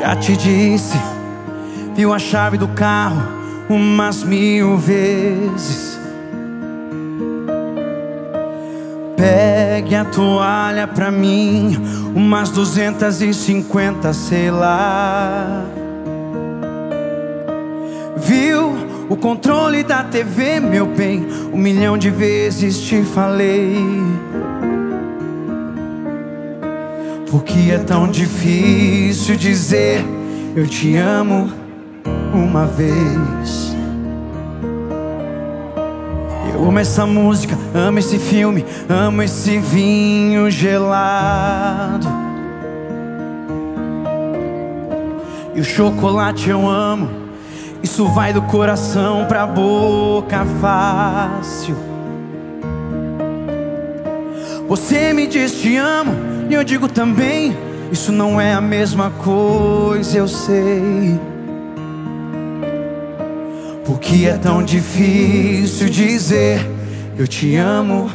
Já te disse, viu a chave do carro umas 1000 vezes. Pegue a toalha pra mim umas 250, sei lá. Viu o controle da TV, meu bem, 1 milhão de vezes te falei. Porque é tão difícil dizer eu te amo uma vez. Eu amo essa música, amo esse filme, amo esse vinho gelado. E o chocolate eu amo, isso vai do coração pra boca fácil. Você me diz te amo e eu digo também, isso não é a mesma coisa, eu sei. Porque é tão difícil dizer eu te amo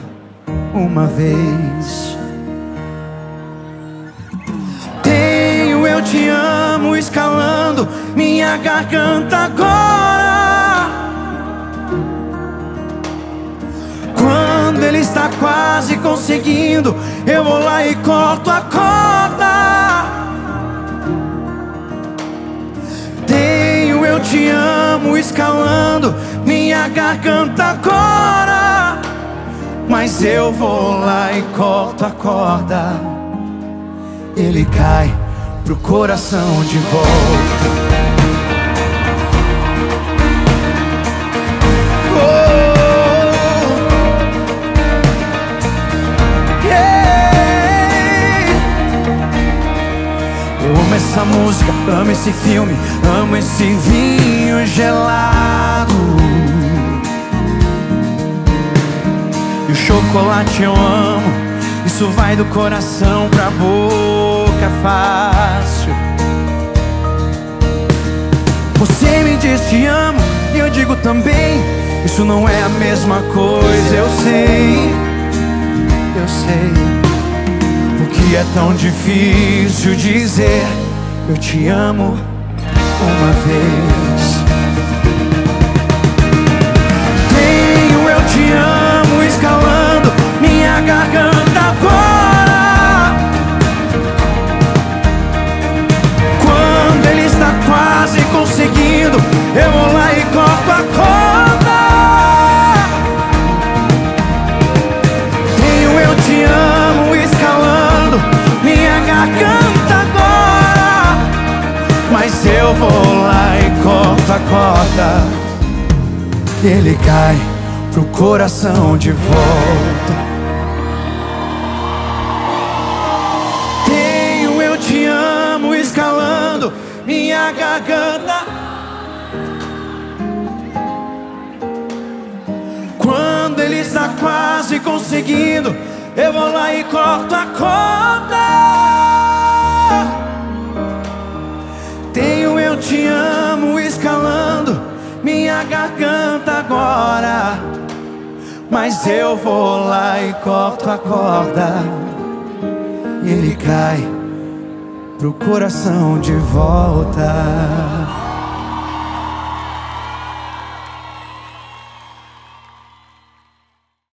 uma vez. Tenho eu te amo escalando minha garganta agora. Quando ele está quase conseguindo, eu vou lá e corto a corda. Tenho eu te amo escalando minha garganta agora, mas eu vou lá e corto a corda. Ele cai pro coração de volta. Amo essa música, amo esse filme, amo esse vinho gelado. E o chocolate eu amo, isso vai do coração pra boca fácil. Você me diz te amo e eu digo também, isso não é a mesma coisa, eu sei, eu sei. Porque é tão difícil dizer eu te amo uma vez. Tenho eu te amo escalando minha garganta agora. Quando ele está quase conseguindo, eu vou lá e corto a corda. Tenho eu te amo escalando minha garganta agora, mas eu vou lá e corto a corda. Ele cai pro coração de volta. Tenho eu te amo escalando minha garganta. Quando ele está quase conseguindo, eu vou lá e corto a corda. Tenho eu te amo escalando minha garganta agora, mas eu vou lá e corto a corda. E ele cai pro coração de volta.